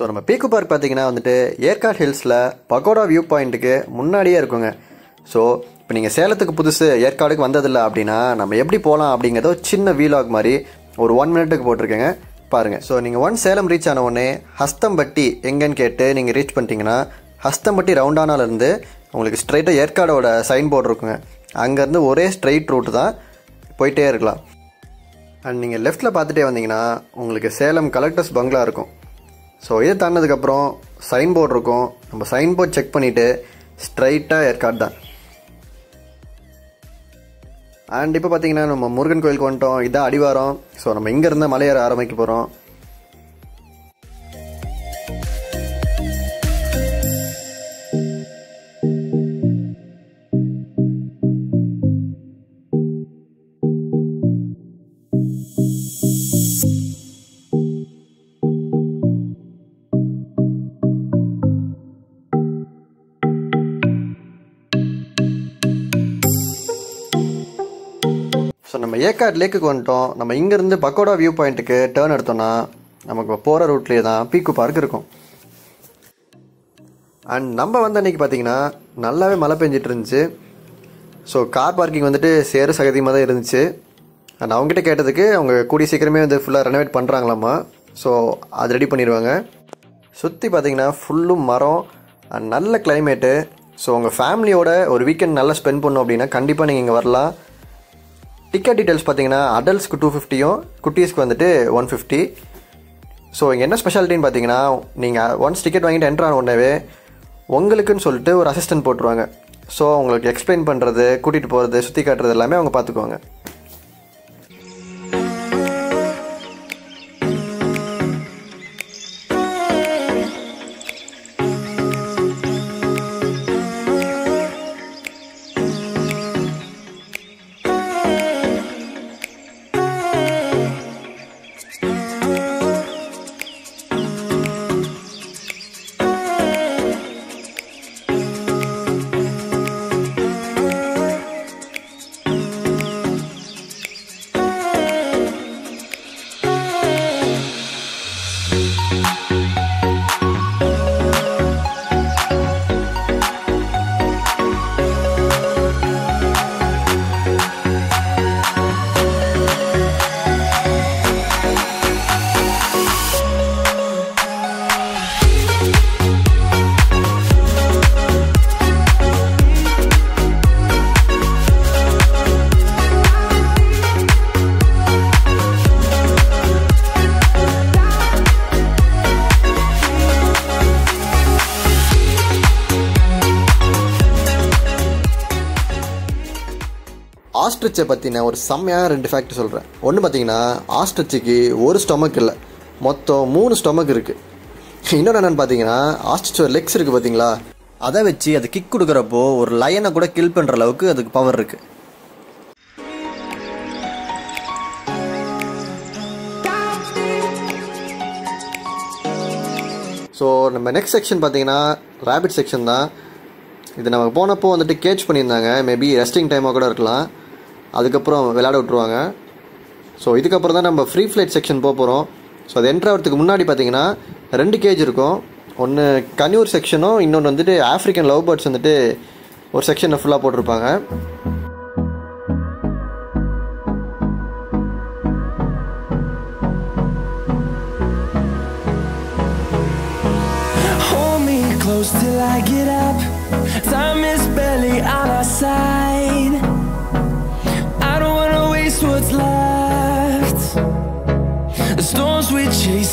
So நம்ம பீக்கு park பார்த்தீங்கன்னா வந்துட்டு ஏற்காட் ஹில்ஸில் பகோடா வியூ பாயிண்ட்டுக்கு முன்னாடியே இருக்குங்க. ஸோ இப்போ நீங்கள் சேலத்துக்கு புதுசு ஏற்காடுக்கு வந்ததில்லை அப்படின்னா நம்ம எப்படி போகலாம் அப்படிங்கிறத சின்ன வீலாக் மாதிரி ஒரு 1 மினிட்டுக்கு போட்டிருக்கேங்க பாருங்கள். ஸோ நீங்கள் ஒன் சேலம் ரீச் ஆன உடனே ஹஸ்தம்பட்டி எங்கன்னு கேட்டு நீங்கள் ரீச் பண்ணிட்டீங்கன்னா ஹஸ்தம்பட்டி ரவுண்டானாலேருந்து உங்களுக்கு ஸ்ட்ரைட்டாக ஏற்காடோட சைன் போர்டு இருக்குங்க. அங்கேருந்து ஒரே ஸ்ட்ரைட் ரூட்டு தான் போயிட்டே இருக்கலாம். அண்ட் நீங்கள் லெஃப்ட்டில் பார்த்துட்டே வந்தீங்கன்னா உங்களுக்கு சேலம் கலெக்டர்ஸ் பங்களா இருக்கும். ஸோ இதை தாண்டினதுக்கப்புறம் சைன் போர்டு இருக்கும். நம்ம சைன் போர்டு செக் பண்ணிவிட்டு ஸ்ட்ரைட்டாக ஏற்காடு தான். அண்ட் இப்போ பார்த்தீங்கன்னா நம்ம முருகன் கோயிலுக்கு வந்துட்டோம். இதான் அடிவாரம். ஸோ நம்ம இங்கேருந்து மலையேற ஆரம்பிக்க போகிறோம். ஸோ நம்ம ஏற்காடு லேக்குக்கு வந்துட்டோம். நம்ம இங்கேருந்து பக்கோடா வியூ பாயிண்ட்டுக்கு டேர்ன் எடுத்தோம்னா நமக்கு போகிற ரூட்லேயே தான் பீக்கு பார்க் இருக்கும். அண்ட் நம்ம வந்து அன்றைக்கி பார்த்திங்கன்னா நல்லாவே மழை பெஞ்சிட்டு இருந்துச்சு. ஸோ கார் பார்க்கிங் வந்துட்டு சேறு சகதியமாக தான் இருந்துச்சு. அண்ட் அவங்ககிட்ட கேட்டதுக்கு அவங்க கூடிய சீக்கிரமே வந்து ஃபுல்லாக ரெனோவேட் பண்ணுறாங்களாம்மா. ஸோ அது ரெடி பண்ணிடுவாங்க. சுற்றி பார்த்திங்கன்னா ஃபுல்லும் மரம், நல்ல கிளைமேட்டு. ஸோ உங்கள் ஃபேமிலியோட ஒரு வீக்கெண்ட் நல்லா ஸ்பெண்ட் பண்ணோம் அப்படின்னா கண்டிப்பாக நீங்கள் இங்கே வரலாம். டிக்கெட் டீட்டெயில்ஸ் பார்த்தீங்கன்னா அடல்ட்ஸ்க்கு 250யும் குட்டீஸ்க்கு வந்துட்டு 150. ஸோ இங்கே என்ன ஸ்பெஷாலிட்டின்னு பார்த்தீங்கன்னா நீங்கள் ஒன்ஸ் டிக்கெட் வாங்கிட்டு என்ட்ரு ஆன உடனே உங்களுக்குன்னு சொல்லிட்டு ஒரு அசிஸ்டன்ட் போட்டுருவாங்க. ஸோ உங்களுக்கு எக்ஸ்பிளைன் பண்ணுறது, கூட்டிகிட்டு போகிறது, சுற்றி காட்டுறது எல்லாமே அவங்க பார்த்துக்குவாங்க. ஆஸ்ட்ரிச்சை பற்றின ஒரு செம்மையாக 2 ஃபேக்ட் சொல்கிறேன். ஒன்று பார்த்தீங்கன்னா ஆஸ்ட்ரிச்சுக்கு ஒரு ஸ்டொமக் இல்லை, மொத்தம் 3 ஸ்டொமக் இருக்குது. இன்னொன்று என்னென்னு பார்த்தீங்கன்னா ஆஸ்ட்ரிச்சோட லெக்ஸ் இருக்குது பார்த்தீங்களா, அதை வச்சு அது கிக் கொடுக்குறப்போ ஒரு லயனை கூட கில் பண்ணுற அளவுக்கு அதுக்கு பவர் இருக்குது. ஸோ நம்ம நெக்ஸ்ட் செக்ஷன் பார்த்தீங்கன்னா ரேபிட் செக்ஷன் தான். இது நமக்கு போனப்போ வந்துட்டு கேட்ச் பண்ணியிருந்தாங்க. மேபி ரெஸ்டிங் டைமாக கூட இருக்கலாம். அதுக்கப்புறம் விளையாட விட்ருவாங்க. ஸோ இதுக்கப்புறம் தான் நம்ம ஃப்ரீ ஃப்ளைட் செக்ஷன் போக போகிறோம். ஸோ அது என்ட்ரு ஆகிறதுக்கு முன்னாடி பார்த்திங்கன்னா 2 கேஜ் இருக்கும். ஒன்று கன்யூர் செக்ஷனும் இன்னொன்று வந்துட்டு ஆஃப்ரிக்கன் லவ் பேர்ட்ஸ் வந்துட்டு ஒரு செக்ஷனை ஃபுல்லாக போட்டிருப்பாங்க. What's left, the storms we chase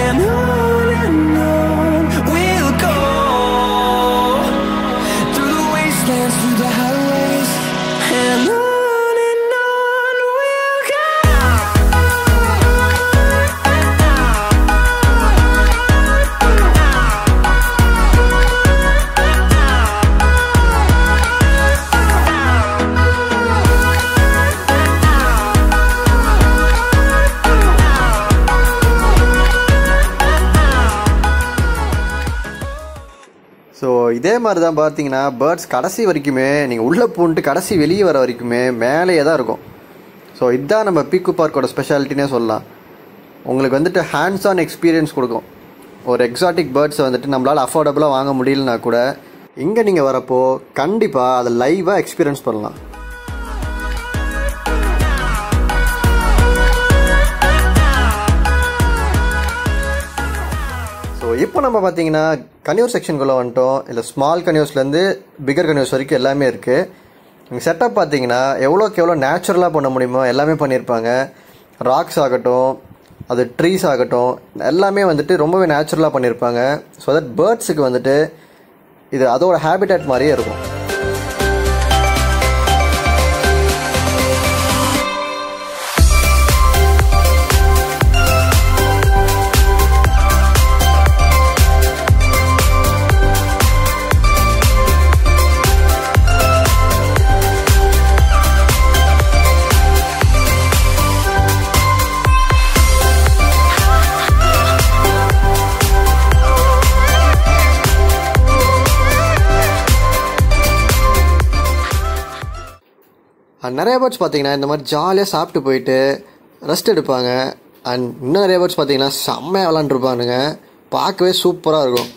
and on we'll go. இதே மாதிரி தான் பார்த்தீங்கன்னா பேர்ட்ஸ் கடைசி வரைக்குமே நீங்கள் உள்ளே போன்ட்டு கடைசி வெளியே வர வரைக்குமே மேலேயே தான் இருக்கும். ஸோ இதுதான் நம்ம பீக்கு பார்க்கோட ஸ்பெஷாலிட்டினே சொல்லலாம். உங்களுக்கு வந்துட்டு ஹேண்ட்ஸ் ஆன் எக்ஸ்பீரியன்ஸ் கொடுக்கும். ஒரு எக்ஸாட்டிக் பேர்ட்ஸை வந்துட்டு நம்மளால் அஃபோர்டபுளாக வாங்க முடியலனா கூட இங்கே நீங்கள் வரப்போ கண்டிப்பாக அதை லைவாக எக்ஸ்பீரியன்ஸ் பண்ணலாம். ஸோ இப்போ நம்ம பார்த்தீங்கன்னா கன்யூர் செக்ஷனுக்குள்ளே வந்துட்டோம். இல்லை ஸ்மால் கன்யூஸ்லேருந்து பிகர் கன்யூஸ் வரைக்கும் எல்லாமே இருக்குது. நீங்கள் செட்டப் பார்த்தீங்கன்னா எவ்வளோக்கு எவ்வளோ நேச்சுரலாக பண்ண முடியுமோ எல்லாமே பண்ணியிருப்பாங்க. ராக்ஸ் ஆகட்டும், அது ட்ரீஸ் ஆகட்டும், எல்லாமே வந்துட்டு ரொம்பவே நேச்சுரலாக பண்ணியிருப்பாங்க. ஸோ தட் பேர்ட்ஸுக்கு வந்துட்டு இது அதோட ஹேபிட்டேட் மாதிரியே இருக்கும். நிறைய பேர்ட்ஸ் பார்த்தீங்கன்னா இந்த மாதிரி ஜாலியாக சாப்பிட்டு போயிட்டு ரெஸ்ட் எடுப்பாங்க. அண்ட் இன்னும் நிறைய பேர்ட்ஸ் பார்த்தீங்கன்னா செம்மையாக விளாண்டுருப்பானுங்க. பார்க்கவே சூப்பராக இருக்கும்.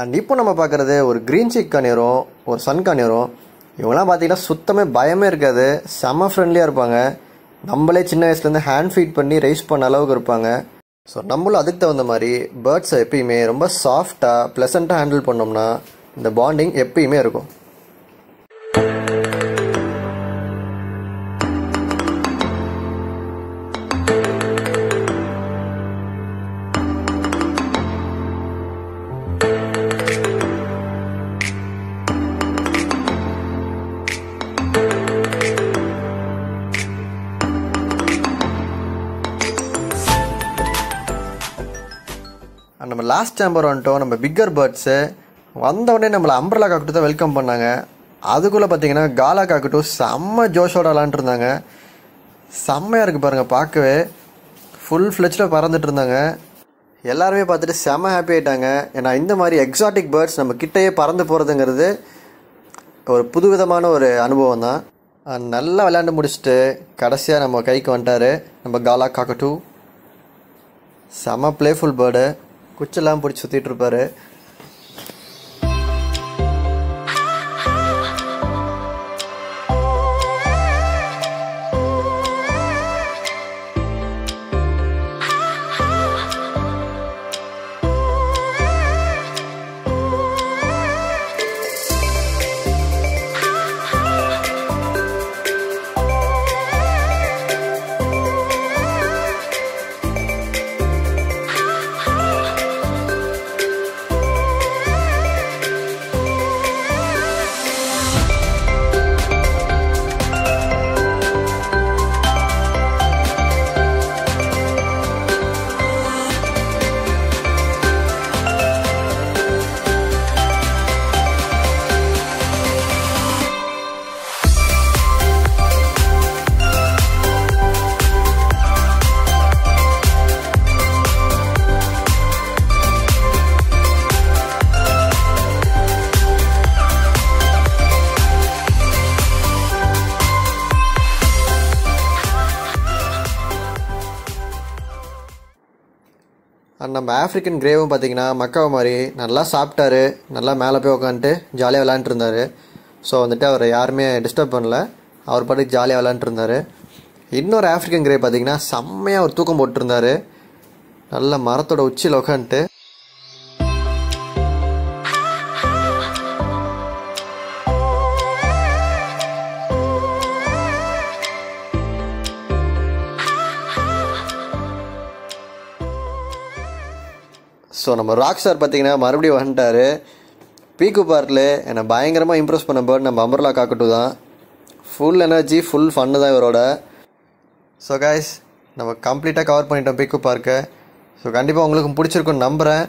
அண்ட் இப்போ நம்ம பார்க்குறது ஒரு க்ரீன் சீக் காணிரும், ஒரு சன் காணிரும். இவங்களாம் பார்த்தீங்கன்னா சுத்தமே பயமே இருக்காது, செம்ம ஃப்ரெண்ட்லியாக இருப்பாங்க. நம்மளே சின்ன வயசுலேருந்து ஹேண்ட் ஃபீட் பண்ணி ரைஸ் பண்ண அளவுக்கு இருப்பாங்க. ஸோ நம்மளும் அதுக்கு தகுந்த மாதிரி பேர்ட்ஸை எப்பயுமே ரொம்ப சாஃப்டாக ப்ளசண்ட்டாக ஹேண்டில் பண்ணோம்னா இந்த பாண்டிங் எப்பயுமே இருக்கும். நம்ம லாஸ்ட் சேம்பர் வந்துட்டோம். நம்ம பிக்கர் பேர்ட்ஸு வந்தவுடனே நம்மளை அம்பர்லா காக்கட்டு தான் வெல்கம் பண்ணாங்க. அதுக்குள்ளே பார்த்தீங்கன்னா காலா காக்கட்டும் செம்ம ஜோஷோட விளாண்டுருந்தாங்க. செம்மையாக இருக்குது பாருங்கள், பார்க்கவே ஃபுல் ஃப்ளெஜில் பறந்துட்டு இருந்தாங்க. எல்லாருமே பார்த்துட்டு செம்ம ஹாப்பி ஆகிட்டாங்க. ஏன்னா இந்த மாதிரி எக்ஸாட்டிக் பேர்ட்ஸ் நம்ம கிட்டேயே பறந்து போகிறதுங்கிறது ஒரு புதுவிதமான ஒரு அனுபவம் தான். நல்லா விளையாண்டு முடிச்சுட்டு கடைசியாக நம்ம கைக்கு வந்துட்டார் நம்ம காலா காக்கட்டு. செம்ம ப்ளேஃபுல் பேர்டு, குச்செல்லாம் பிடிச்சி சுற்றிட்டு இருப்பார். நம்ம ஆஃப்ரிக்கன் கிரேவும் பார்த்திங்கன்னா மக்காவை மாதிரி நல்லா சாப்பிட்டாரு, நல்லா மேலே போய் உட்காந்துட்டு ஜாலியாக விளாண்டுருந்தார். ஸோ வந்துட்டு அவரை யாருமே டிஸ்டர்ப் பண்ணல, அவர் பாட்டுக்கு ஜாலியாக விளாண்டுருந்தார். இன்னொரு ஆஃப்ரிக்கன் கிரே பார்த்திங்கன்னா செம்மையாக ஒரு தூக்கம் போட்டுருந்தார், நல்ல மரத்தோட உச்சியில் உட்காந்துட்டு. ஸோ நம்ம ராக் ஸ்டார் பார்த்திங்கன்னா மறுபடியும் வந்துட்டார். பீக்கு பார்க்கில் என்னை பயங்கரமாக இம்ப்ரெஸ் பண்ண போது நம்ம அம்பர்லா காக்கட்டு தான். ஃபுல் எனர்ஜி, ஃபுல் ஃபன்னு தான் இவரோட. ஸோ கைஸ், நம்ம கம்ப்ளீட்டாக கவர் பண்ணிட்டோம் பீக்கு பார்க்கை. ஸோ கண்டிப்பாக உங்களுக்கு பிடிச்சிருக்குன்னு நம்புகிறேன்.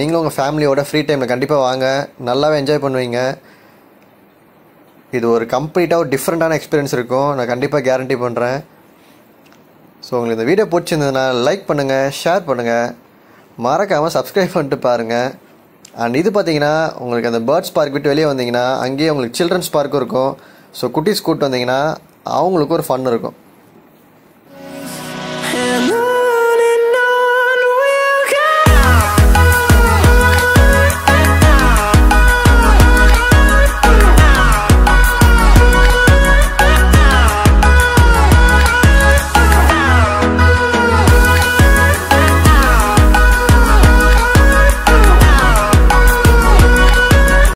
நீங்களும் உங்கள் ஃபேமிலியோட ஃப்ரீ டைமில் கண்டிப்பாக வாங்க, நல்லாவே என்ஜாய் பண்ணுவீங்க. இது ஒரு கம்ப்ளீட்டாக ஒரு டிஃப்ரெண்ட்டான எக்ஸ்பீரியன்ஸ் இருக்கும், நான் கண்டிப்பாக கேரண்டி பண்ணுறேன். ஸோ உங்களுக்கு இந்த வீடியோ பிடிச்சிருந்ததுன்னா லைக் பண்ணுங்கள், ஷேர் பண்ணுங்கள், மறக்காமல் சப்ஸ்கிரைப் பண்ணிட்டு பாருங்கள். அண்ட் இது பார்த்திங்கன்னா உங்களுக்கு அந்த பேர்ட்ஸ் பார்க் விட்டு வெளியே வந்தீங்கன்னா அங்கேயே உங்களுக்கு சில்ட்ரன்ஸ் பார்க்கும் இருக்கும். ஸோ குட்டிஸ் கூப்பிட்டு வந்தீங்கன்னா அவங்களுக்கு ஒரு ஃபன் இருக்கும்.